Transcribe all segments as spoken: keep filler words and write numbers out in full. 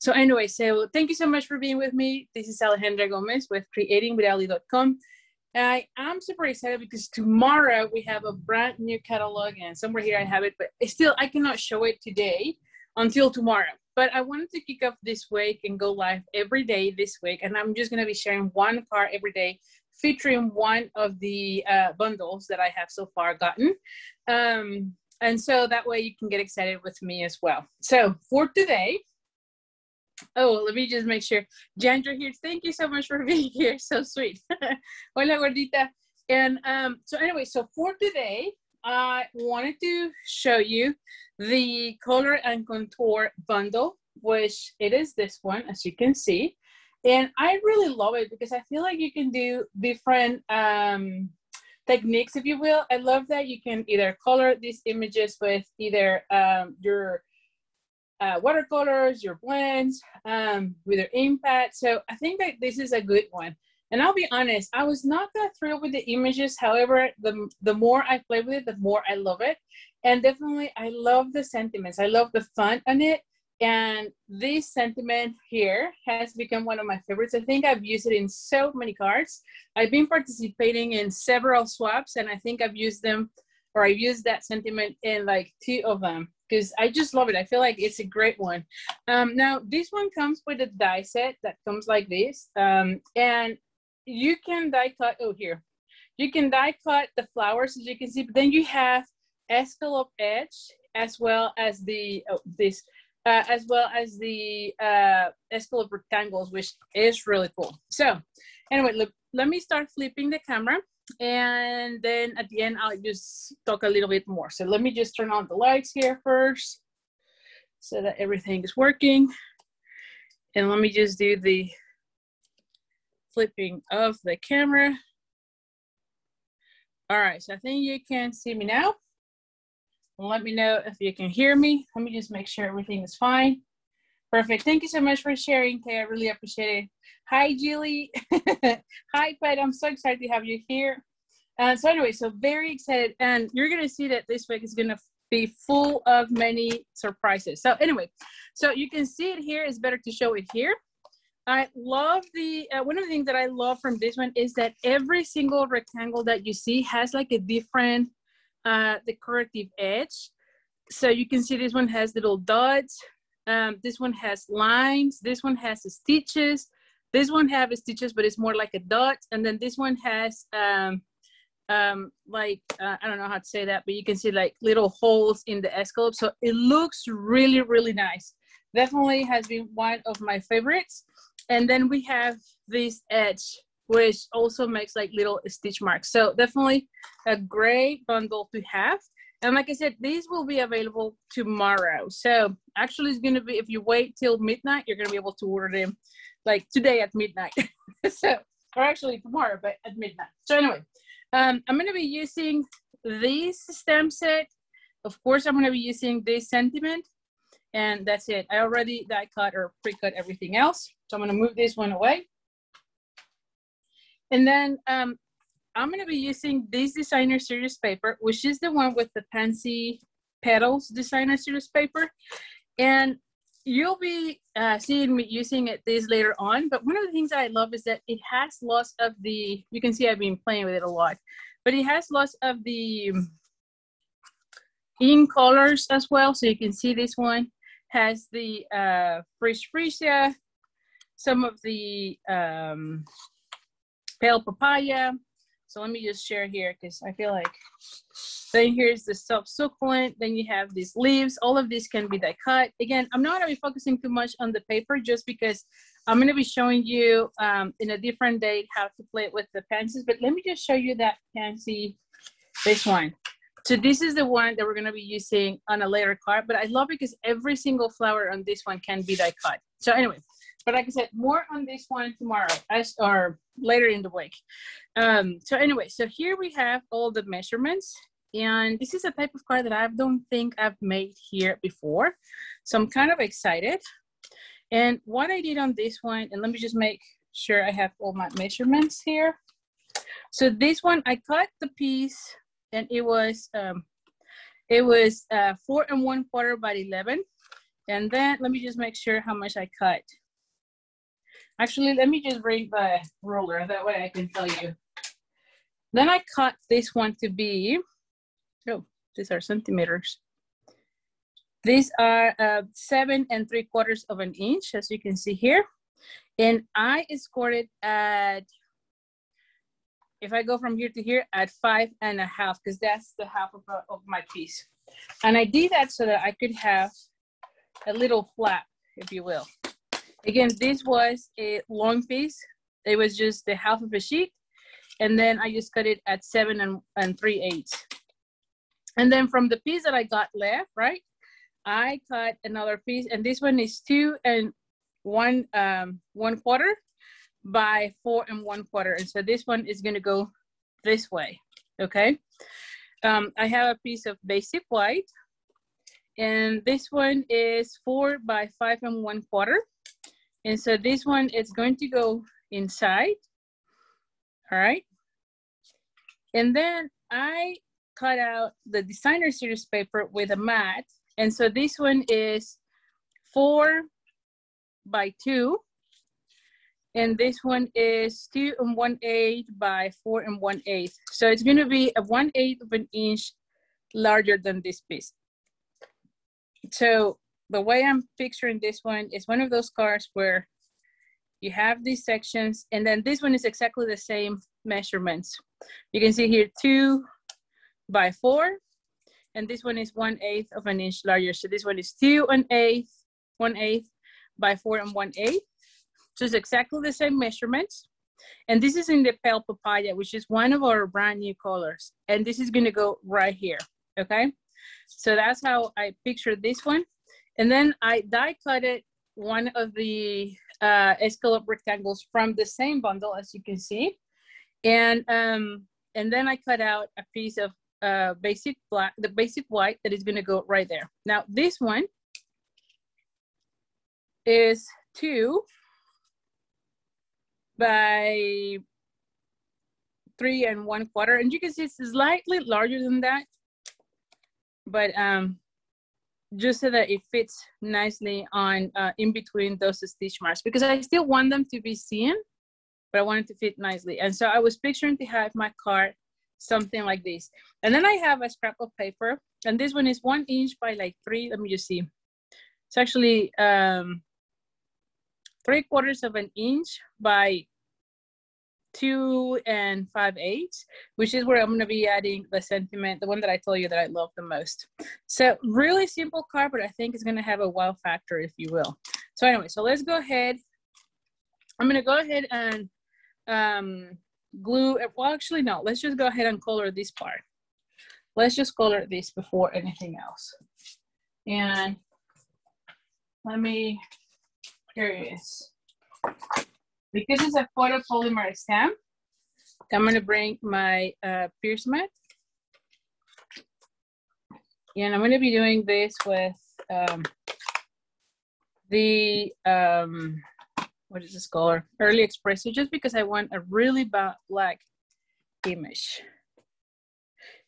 So anyway, so thank you so much for being with me. This is Alejandra Gomez with Creating With Ali dot com. I am super excited because tomorrow we have a brand new catalog, and somewhere here I have it, but still I cannot show it today until tomorrow. But I wanted to kick off this week and go live every day this week, and I'm just going to be sharing one card every day featuring one of the uh, bundles that I have so far gotten. Um, and so that way you can get excited with me as well. So for today, oh, let me just make sure. Jandra here, thank you so much for being here. So sweet. Hola, gordita. And um, so anyway, so for today, I wanted to show you the Color and Contour Bundle, which it is this one, as you can see. And I really love it because I feel like you can do different um, techniques, if you will. I love that you can either color these images with either um, your Uh, watercolors, your blends, um, with their impact. So I think that this is a good one. And I'll be honest, I was not that thrilled with the images. However, the, the more I play with it, the more I love it. And definitely, I love the sentiments. I love the fun on it. And this sentiment here has become one of my favorites. I think I've used it in so many cards. I've been participating in several swaps, and I think I've used them, or I've used that sentiment in like two of them, because I just love it. I feel like it's a great one. Um, now, this one comes with a die set that comes like this. Um, and you can die cut, oh, here. You can die cut the flowers, as you can see, but then you have scallop edge, as well as the, oh, this, uh, as well as the uh, scallop rectangles, which is really cool. So anyway, look, let me start flipping the camera. And then at the end, I'll just talk a little bit more. So let me just turn on the lights here first so that everything is working. And let me just do the flipping of the camera. All right, so I think you can see me now. Let me know if you can hear me. Let me just make sure everything is fine. Perfect. Thank you so much for sharing, Kay. I really appreciate it. Hi, Julie. Hi, Pat. I'm so excited to have you here. Uh, so anyway, so very excited. And you're going to see that this week is going to be full of many surprises. So anyway, so you can see it here. It's better to show it here. I love the, uh, one of the things that I love from this one is that every single rectangle that you see has like a different uh, decorative edge. So you can see this one has little dots. Um, this one has lines, this one has stitches, this one have stitches, but it's more like a dot. And then this one has um, um, like, uh, I don't know how to say that, but you can see like little holes in the scallop. So it looks really, really nice. Definitely has been one of my favorites. And then we have this edge, which also makes like little stitch marks. So definitely a great bundle to have. And like I said, these will be available tomorrow. So actually it's going to be, if you wait till midnight, you're going to be able to order them like today at midnight. So, or actually tomorrow, but at midnight. So anyway, um, I'm going to be using this stem set. Of course, I'm going to be using this sentiment. And that's it. I already die cut or pre-cut everything else. So I'm going to move this one away. And then um, I'm going to be using this designer series paper, which is the one with the Pansy Petals designer series paper. And you'll be uh, seeing me using it this later on. But one of the things that I love is that it has lots of the, you can see I've been playing with it a lot, but it has lots of the ink colors as well. So you can see this one has the uh, Fresh Freesia, some of the um, Pale Papaya. So let me just share here because I feel like, then here's the soft succulent, then you have these leaves, all of these can be die cut. Again, I'm not gonna be focusing too much on the paper just because I'm gonna be showing you um, in a different day how to play it with the pansies, but let me just show you that pansy, this one. So this is the one that we're gonna be using on a later card, but I love it because every single flower on this one can be die cut. So anyway, but like I said, more on this one tomorrow as, or later in the week. Um, so anyway, so here we have all the measurements. And this is a type of card that I don't think I've made here before. So I'm kind of excited. And what I did on this one, and let me just make sure I have all my measurements here. So this one, I cut the piece and it was, um, it was uh, four and one quarter by eleven. And then let me just make sure how much I cut. Actually, let me just bring the ruler. That way I can tell you. Then I cut this one to be, oh, these are centimeters. These are uh, seven and three quarters of an inch, as you can see here. And I scored at, if I go from here to here, at five and a half, because that's the half of, a, of my piece. And I did that so that I could have a little flap, if you will. Again, this was a long piece. It was just the half of a sheet. And then I just cut it at seven and, and three eighths. And then from the piece that I got left, right, I cut another piece, and this one is two and one, um, one quarter by four and one quarter. And so this one is gonna go this way, okay? Um, I have a piece of basic white, and this one is four by five and one quarter. And so this one is going to go inside, all right? And then I cut out the designer series paper with a mat. And so this one is four by two. And this one is two and one eighth by four and one eighth. So it's gonna be a one eighth of an inch larger than this piece. So the way I'm picturing this one is one of those cards where you have these sections, and then this one is exactly the same measurements. You can see here two by four, and this one is one eighth of an inch larger. So this one is two and eighth, one eighth by four and one eighth. So it's exactly the same measurements. And this is in the Pale Papaya, which is one of our brand new colors. And this is gonna go right here, okay? So that's how I pictured this one. And then I die cutted one of the uh, scallop rectangles from the same bundle, as you can see. And, um, and then I cut out a piece of uh, basic black, the basic white that is gonna go right there. Now this one is two by three and one quarter. And you can see it's slightly larger than that, but um, just so that it fits nicely on uh, in between those stitch marks, because I still want them to be seen, but I want it to fit nicely. And so I was picturing to have my card something like this. And then I have a scrap of paper, and this one is one inch by like three, let me just see. It's actually um, three quarters of an inch by two and five eighths, which is where I'm gonna be adding the sentiment, the one that I told you that I love the most. So really simple card, but I think it's gonna have a wow factor, if you will. So anyway, so let's go ahead. I'm gonna go ahead and um, glue, well actually no, let's just go ahead and color this part. Let's just color this before anything else. And let me, here it is. Because it's a photopolymer stamp, I'm gonna bring my uh, pierce mat. And I'm gonna be doing this with um, the, um, what is this color? Early Espresso, just because I want a really black image.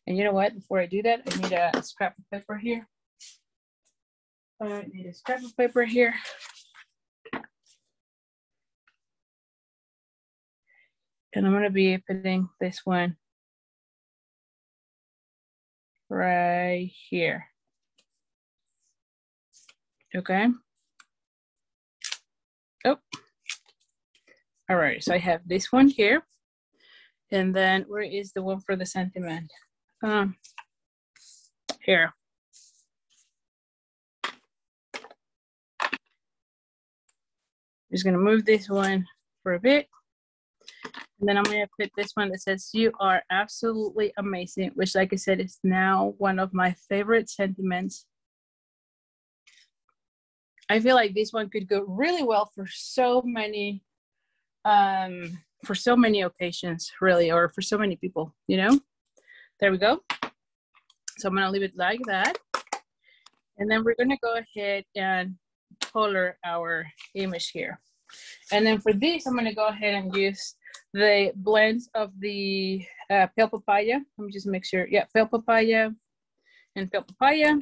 And you know what, before I do that, I need a scrap of paper here. I need a scrap of paper here. And I'm gonna be putting this one right here. Okay. Oh, all right, so I have this one here. And then where is the one for the sentiment? Um, here. Just gonna move this one for a bit. And then I'm gonna put this one that says, "You are absolutely amazing," which, like I said, is now one of my favorite sentiments. I feel like this one could go really well for so many, um, for so many occasions, really, or for so many people, you know? There we go. So I'm gonna leave it like that. And then we're gonna go ahead and color our image here. And then for this, I'm gonna go ahead and use the blends of the uh, Pale Papaya. Let me just make sure. Yeah, Pale Papaya and Pale Papaya.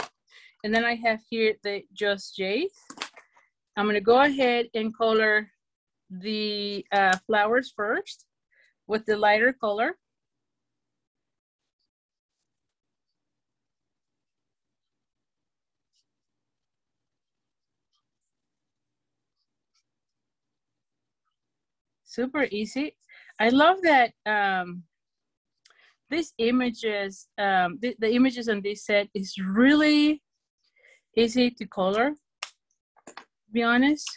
And then I have here the Just Jade. I'm gonna go ahead and color the uh, flowers first with the lighter color. Super easy. I love that um, these images, um, the, the images on this set is really easy to color, to be honest.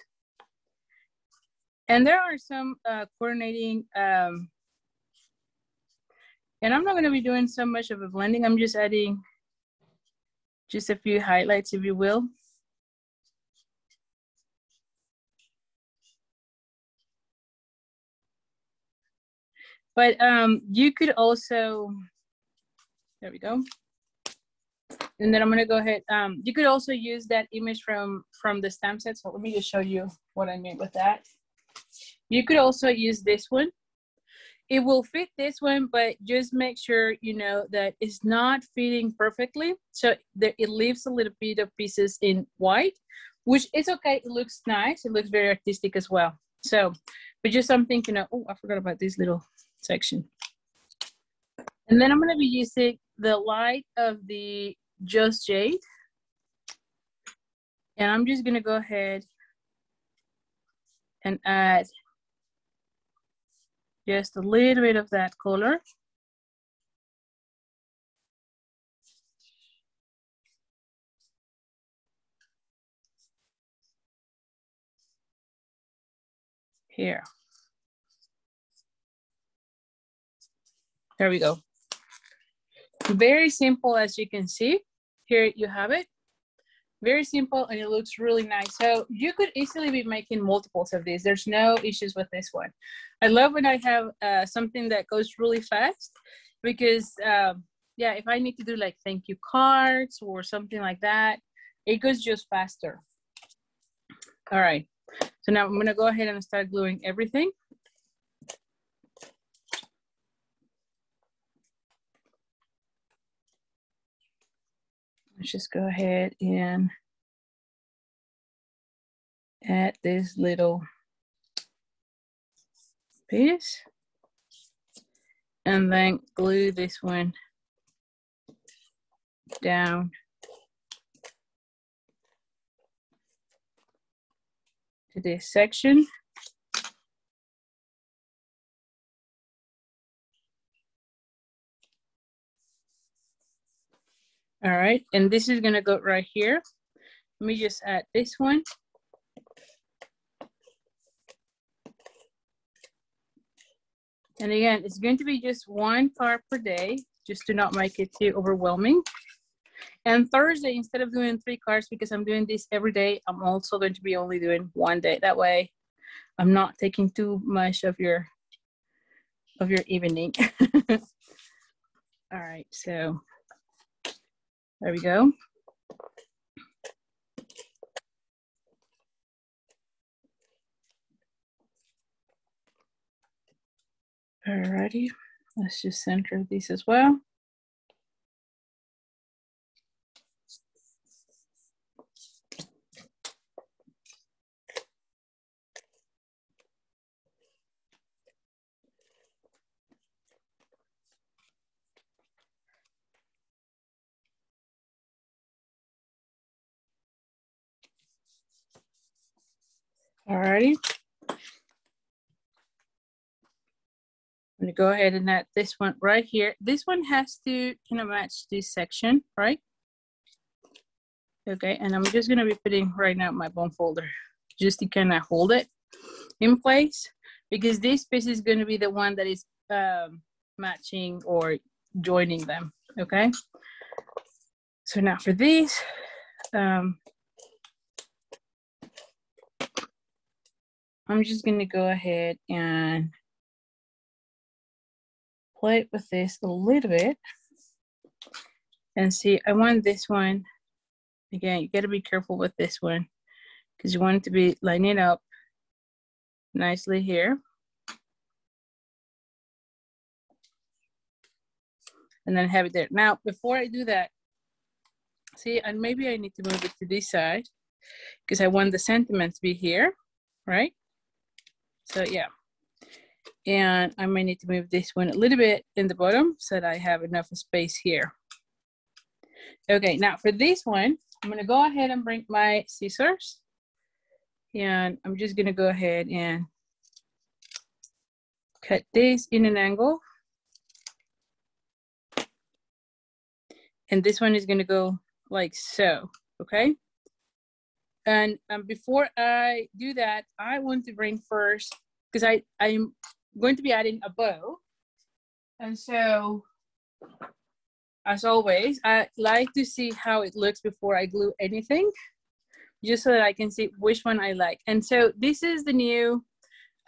And there are some uh, coordinating, um, and I'm not gonna be doing so much of a blending. I'm just adding just a few highlights, if you will. But um, you could also, there we go. And then I'm gonna go ahead. Um, you could also use that image from, from the stamp set. So let me just show you what I mean with that. You could also use this one. It will fit this one, but just make sure you know that it's not fitting perfectly. So there, it leaves a little bit of pieces in white, which is okay. It looks nice. It looks very artistic as well. So, but just something to know. Oh, I forgot about this little section. And then I'm going to be using the light of the Just Jade, and I'm just going to go ahead and add just a little bit of that color. Here. There we go. Very simple, as you can see. Here you have it. Very simple, and it looks really nice. So you could easily be making multiples of these. There's no issues with this one. I love when I have uh, something that goes really fast, because um, yeah, if I need to do like thank you cards or something like that, it goes just faster. All right. So now I'm gonna go ahead and start gluing everything. Let's just go ahead and add this little piece and then glue this one down to this section. All right, and this is gonna go right here. Let me just add this one. And again, it's going to be just one card per day, just to not make it too overwhelming. And Thursday, instead of doing three cards, because I'm doing this every day, I'm also going to be only doing one day. That way I'm not taking too much of your, of your evening. All right, so there we go. Alrighty, let's just center these as well. Alrighty, I'm gonna go ahead and add this one right here. This one has to kind of match this section, right? Okay, and I'm just gonna be putting right now my bone folder just to kind of hold it in place, because this piece is gonna be the one that is um, matching or joining them, okay? So now for these, um, I'm just going to go ahead and play with this a little bit and see. I want this one, again, you got to be careful with this one because you want it to be lining up nicely here. And then have it there. Now, before I do that, See, and maybe I need to move it to this side because I want the sentiment to be here, right? So yeah, and I may need to move this one a little bit in the bottom so that I have enough space here. Okay, now for this one, I'm gonna go ahead and bring my scissors, and I'm just gonna go ahead and cut this in an angle. And this one is gonna go like so, okay? And um, before I do that, I want to bring first, because I, I'm going to be adding a bow. And so, as always, I like to see how it looks before I glue anything, just so that I can see which one I like. And so this is the new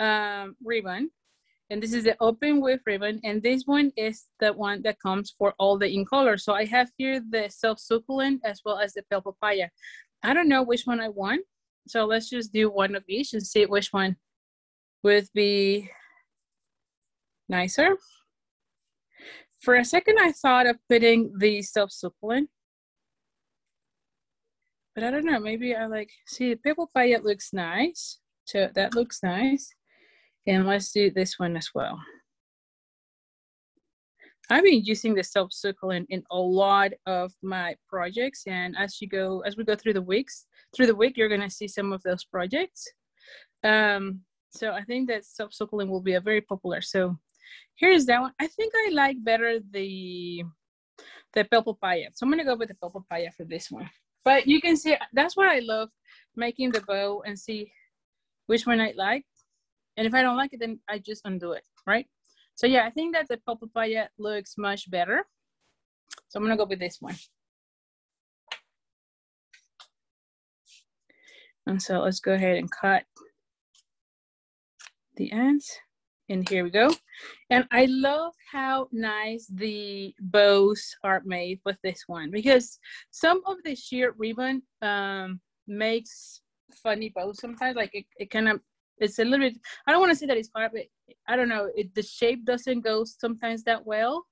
um, ribbon. And this is the open wave ribbon. And this one is the one that comes for all the in color. So I have here the self succulent as well as the pale papaya. I don't know which one I want. So let's just do one of each and see which one would be nicer. For a second, I thought of putting the self succulent. But I don't know, maybe I like, see the pale papaya looks nice. So that looks nice. And let's do this one as well. I've been using the self succulent in a lot of my projects, and as you go, as we go through the weeks, through the week, you're gonna see some of those projects. Um, so I think that self succulent will be a very popular. So here's that one. I think I like better the the pale papaya. So I'm gonna go with the pale papaya for this one. But you can see that's why I love making the bow and see which one I like. And if I don't like it, then I just undo it, right? So yeah, I think that the pale papaya looks much better. So I'm gonna go with this one. And so let's go ahead and cut the ends. And here we go. And I love how nice the bows are made with this one, because some of the sheer ribbon um, makes funny bows sometimes, like it, it kind of, it's a little bit, I don't want to say that it's hard, but I don't know, it, the shape doesn't go sometimes that well.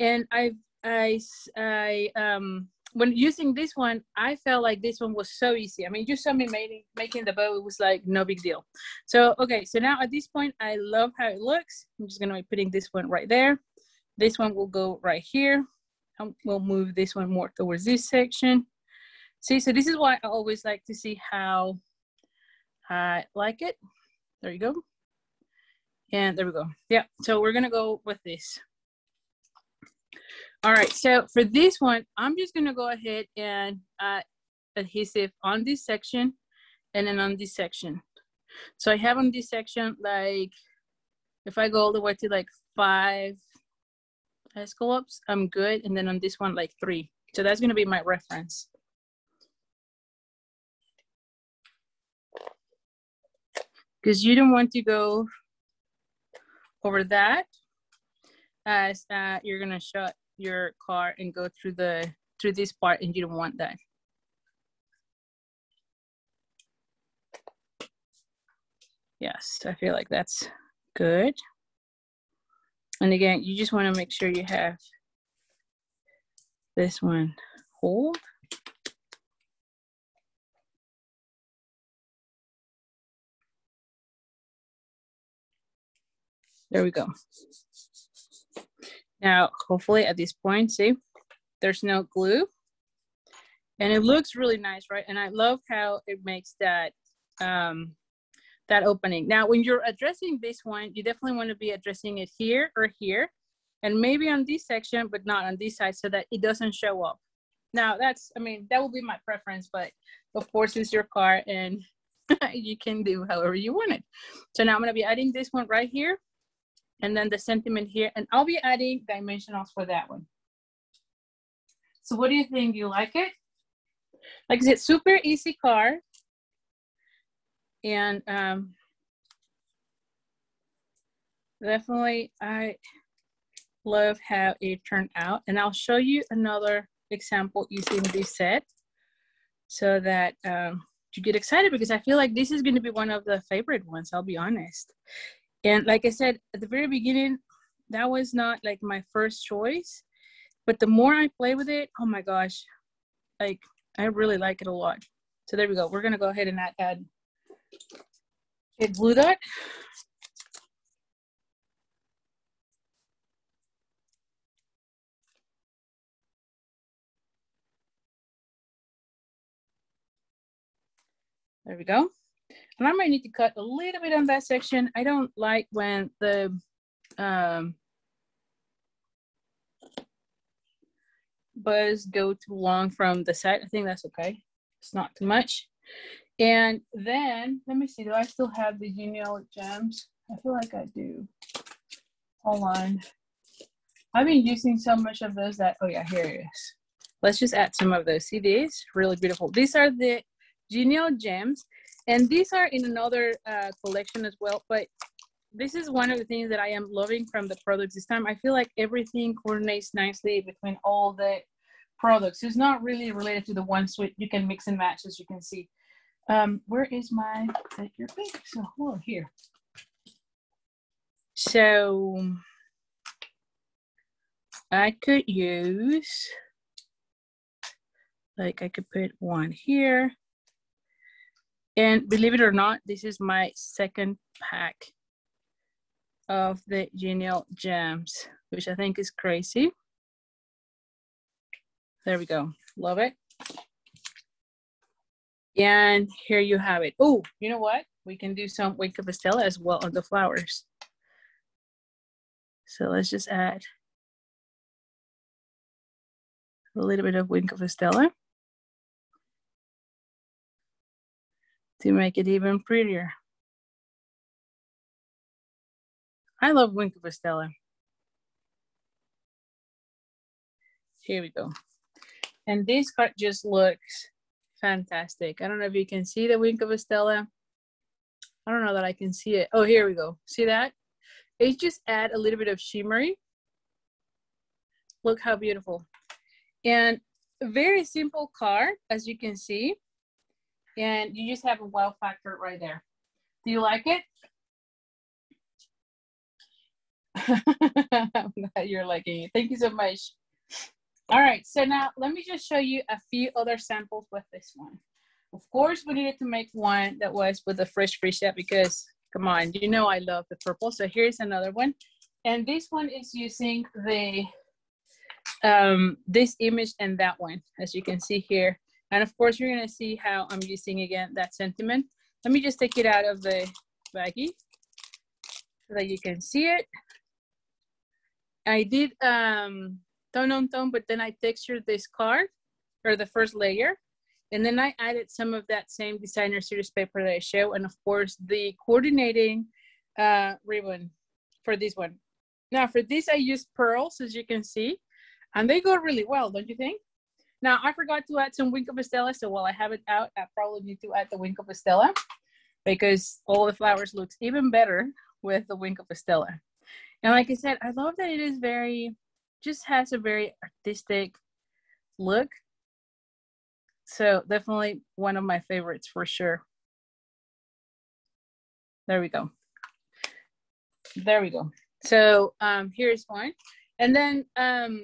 And I, I, I, um, when using this one, I felt like this one was so easy. I mean, you saw me making, making the bow, it was like no big deal. So, okay, so now at this point, I love how it looks. I'm just gonna be putting this one right there. This one will go right here. And we'll move this one more towards this section. See, so this is why I always like to see how I like it. There you go. And there we go. Yeah, so we're gonna go with this. All right, so for this one, I'm just gonna go ahead and uh, adhesive on this section and then on this section. So I have on this section, like, if I go all the way to like five scallops, I'm good. And then on this one, like three. So that's gonna be my reference. Because you don't want to go over that, as uh, you're gonna shut your car and go through the through this part, and you don't want that. Yes, I feel like that's good. And again, you just want to make sure you have this one hold. There we go. Now, hopefully at this point, see, there's no glue. And it looks really nice, right? And I love how it makes that, um, that opening. Now, when you're addressing this one, you definitely want to be addressing it here or here, and maybe on this section, but not on this side, so that it doesn't show up. Now, that's, I mean, that will be my preference, but of course, it's your car, and you can do however you want it. So now I'm going to be adding this one right here, and then the sentiment here, and I'll be adding dimensionals for that one. So what do you think, you like it? Like I said, super easy card. And um, definitely, I love how it turned out. And I'll show you another example using this set so that um, you get excited, because I feel like this is gonna be one of the favorite ones, I'll be honest. And like I said, at the very beginning, that was not like my first choice, but the more I play with it, oh my gosh, Like, I really like it a lot. So there we go. We're going to go ahead and add a blue dot. There we go. And I might need to cut a little bit on that section. I don't like when the um, buzz go too long from the side. I think that's okay. It's not too much. And then, let me see, do I still have the Genial Gems? I feel like I do. Hold on. I've been using so much of those that, oh yeah, here it is. Let's just add some of those. See these? Really beautiful. These are the Genial Gems, and these are in another uh, collection as well, but this is one of the things that I am loving from the products this time. I feel like everything coordinates nicely between all the products. It's not really related to the one suite. You can mix and match, as you can see. Um, where is my, take your pick? So, hold on here. So, I could use, like I could put one here. And believe it or not, this is my second pack of the Genial Gems, which I think is crazy. There we go. Love it. And here you have it. Oh, you know what? We can do some Wink of Stella as well on the flowers. So let's just add a little bit of Wink of Stella to make it even prettier. I love Wink of Stella. Here we go. And this card just looks fantastic. I don't know if you can see the Wink of Stella. I don't know that I can see it. Oh, here we go. See that? It just add a little bit of shimmery. Look how beautiful. And a very simple card, as you can see. And you just have a wow factor right there. Do you like it? I'm glad you're liking it. Thank you so much. All right, so now let me just show you a few other samples with this one. Of course, we needed to make one that was with the fresh preset because, come on, you know I love the purple. So here's another one. And this one is using the um, this image and that one, as you can see here. And of course, you're gonna see how I'm using, again, that sentiment. Let me just take it out of the baggie so that you can see it. I did um, tone on tone, but then I textured this card, or the first layer, and then I added some of that same designer series paper that I show, and of course, the coordinating uh, ribbon for this one. Now, for this, I used pearls, as you can see, and they go really well, don't you think? Now, I forgot to add some Wink of Stella, so while I have it out, I probably need to add the Wink of Stella because all the flowers looks even better with the Wink of Stella. And like I said, I love that it is very, just has a very artistic look. So definitely one of my favorites for sure. There we go. There we go. So um, here's one. And then um,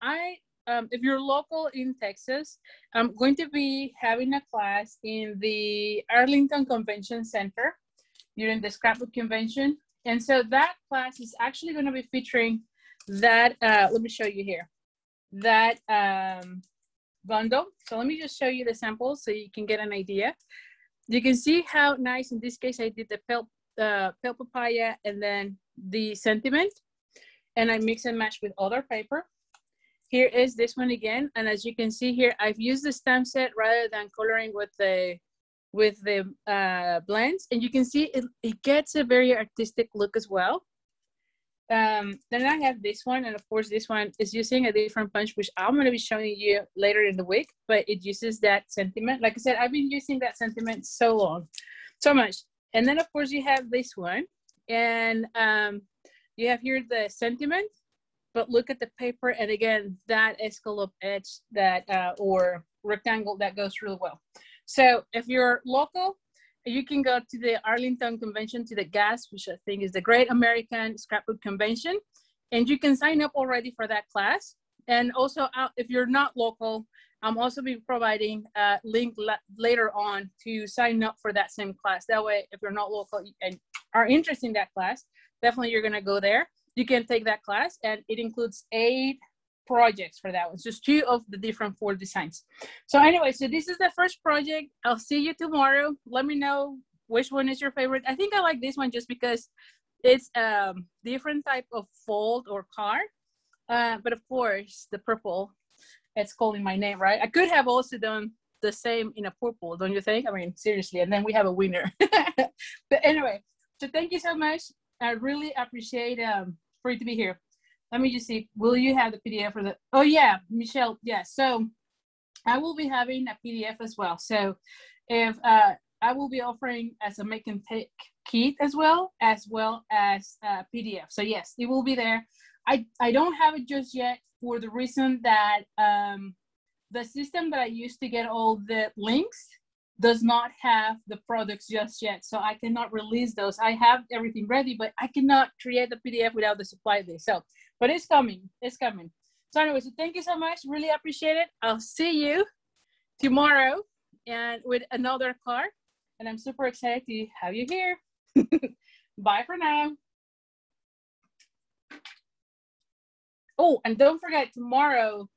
I, Um, if you're local in Texas, I'm going to be having a class in the Arlington Convention Center during the scrapbook convention. And so that class is actually going to be featuring that, uh, let me show you here, that um, bundle. So let me just show you the samples so you can get an idea. You can see how nice, in this case, I did the pale, uh, pale papaya and then the sentiment. And I mix and match with other paper. Here is this one again, and as you can see here, I've used the stamp set rather than coloring with the with the uh, blends, and you can see it, it gets a very artistic look as well. Um, then I have this one, and of course this one is using a different punch, which I'm gonna be showing you later in the week, but it uses that sentiment. Like I said, I've been using that sentiment so long, so much. And then of course you have this one, and um, you have here the sentiment. But look at the paper, and again, that escallop edge that uh, or rectangle that goes really well. So if you're local, you can go to the Arlington Convention, to the G A S, which I think is the Great American Scrapbook Convention, and you can sign up already for that class. And also, uh, if you're not local, I'm also be providing a link la later on to sign up for that same class. That way, if you're not local and are interested in that class, definitely you're gonna go there. You can take that class, and it includes eight projects for that one. It's just two of the different four designs. So anyway, so this is the first project. I'll see you tomorrow. Let me know which one is your favorite. I think I like this one just because it's a um, different type of fold or card. Uh, but of course, the purple, it's calling my name, right? I could have also done the same in a purple, don't you think? I mean, seriously, and then we have a winner. But anyway, so thank you so much. I really appreciate um, for you to be here. Let me just see, will you have the P D F for the, oh yeah, Michelle, yes. Yeah. So I will be having a P D F as well. So if uh, I will be offering as a make and take kit as well, as well as a P D F. So yes, it will be there. I, I don't have it just yet for the reason that um, the system that I use to get all the links does not have the products just yet. So I cannot release those. I have everything ready, but I cannot create the P D F without the supply list. So, but it's coming, it's coming. So anyway, so thank you so much, really appreciate it. I'll see you tomorrow and with another card. And I'm super excited to have you here. Bye for now. Oh, and don't forget, tomorrow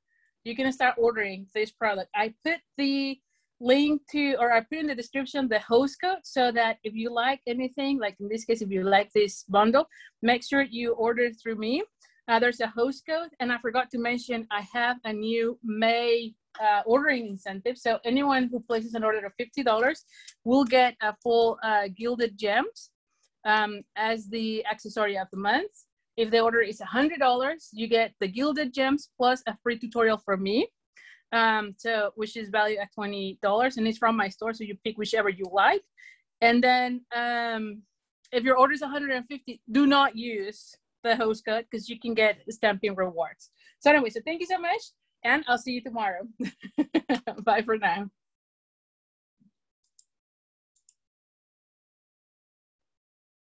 you're gonna start ordering this product. I put the link to, or I put in the description, the host code, so that if you like anything, like in this case, if you like this bundle, make sure you order through me. Uh, there's a host code, and I forgot to mention, I have a new May uh, ordering incentive. So anyone who places an order of fifty dollars will get a full uh, Gilded Gems um, as the accessory of the month. If the order is one hundred dollars, you get the Gilded Gems plus a free tutorial from me, um, so, which is valued at twenty dollars, and it's from my store, so you pick whichever you like. And then um, if your order is one hundred fifty dollars, do not use the host code because you can get stamping rewards. So anyway, so thank you so much, and I'll see you tomorrow. Bye for now.